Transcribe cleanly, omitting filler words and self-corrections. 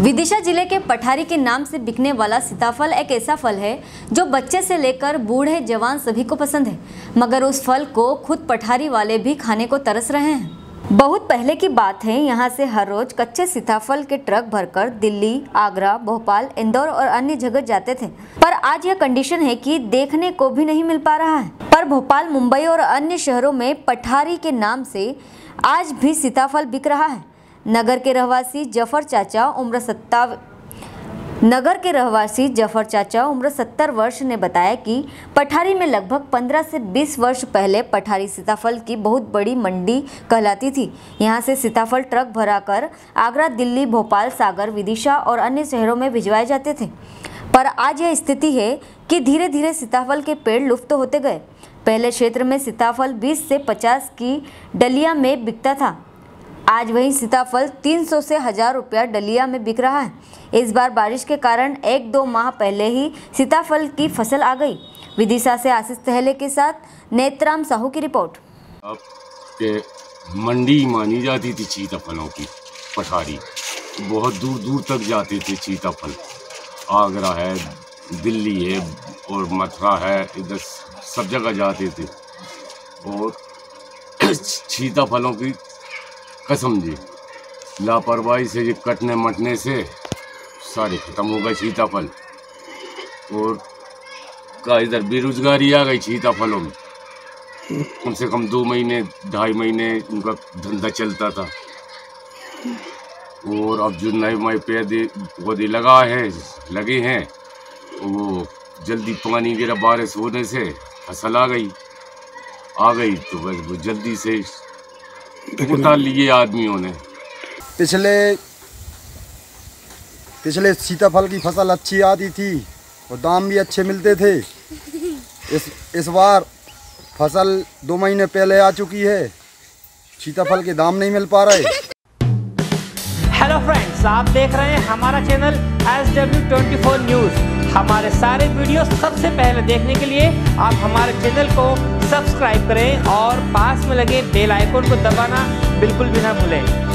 विदिशा जिले के पठारी के नाम से बिकने वाला सीताफल एक ऐसा फल है जो बच्चे से लेकर बूढ़े जवान सभी को पसंद है, मगर उस फल को खुद पठारी वाले भी खाने को तरस रहे हैं। बहुत पहले की बात है, यहाँ से हर रोज कच्चे सीताफल के ट्रक भरकर दिल्ली, आगरा, भोपाल, इंदौर और अन्य जगह जाते थे, पर आज यह कंडीशन है कि देखने को भी नहीं मिल पा रहा है। पर भोपाल, मुंबई और अन्य शहरों में पठारी के नाम से आज भी सीताफल बिक रहा है। नगर के रहवासी जफर चाचा उम्र 70 वर्ष ने बताया कि पठारी में लगभग 15 से 20 वर्ष पहले पठारी सीताफल की बहुत बड़ी मंडी कहलाती थी। यहां से सीताफल ट्रक भराकर आगरा, दिल्ली, भोपाल, सागर, विदिशा और अन्य शहरों में भिजवाए जाते थे। पर आज यह स्थिति है कि धीरे धीरे सीताफल के पेड़ लुप्त होते गए। पहले क्षेत्र में सीताफल 20 से 50 की डलिया में बिकता था, आज वही सीताफल 300 से 1000 रुपया डलिया में बिक रहा है। इस बार बारिश के कारण 1-2 माह पहले ही सीताफल की फसल आ गई। विदिशा से आशीष तहले के साथ नेत्राम साहू की रिपोर्ट। अब के मंडी मानी जाती थी सीताफलों की, पठारी बहुत दूर दूर तक जाते थे सीताफल। आगरा है, दिल्ली है और मथुरा है, इधर सब जगह जाते थे और सीताफलों की कसम जी लापरवाही से ये कटने मटने से सारे ख़त्म हो गए सीताफल। और का इधर बेरोजगारी आ गई सीताफलों में, कम से कम 2 महीने 2.5 महीने उनका धंधा चलता था। और अब जो नए पौधे लगे हैं वो जल्दी पानी गिरा, बारिश होने से फसल आ गई तो बस वो जल्दी से उतार लिए आदमियों ने। पिछले सीताफल की फसल अच्छी आती थी और दाम भी अच्छे मिलते थे। इस बार फसल 2 महीने पहले आ चुकी है, सीताफल के दाम नहीं मिल पा रहे। हेलो फ्रेंड्स, आप देख रहे हैं हमारा चैनल SW24 न्यूज। हमारे सारे वीडियो सबसे पहले देखने के लिए आप हमारे चैनल को सब्सक्राइब करें और पास में लगे बेल आइकन को दबाना बिल्कुल भी ना भूलें।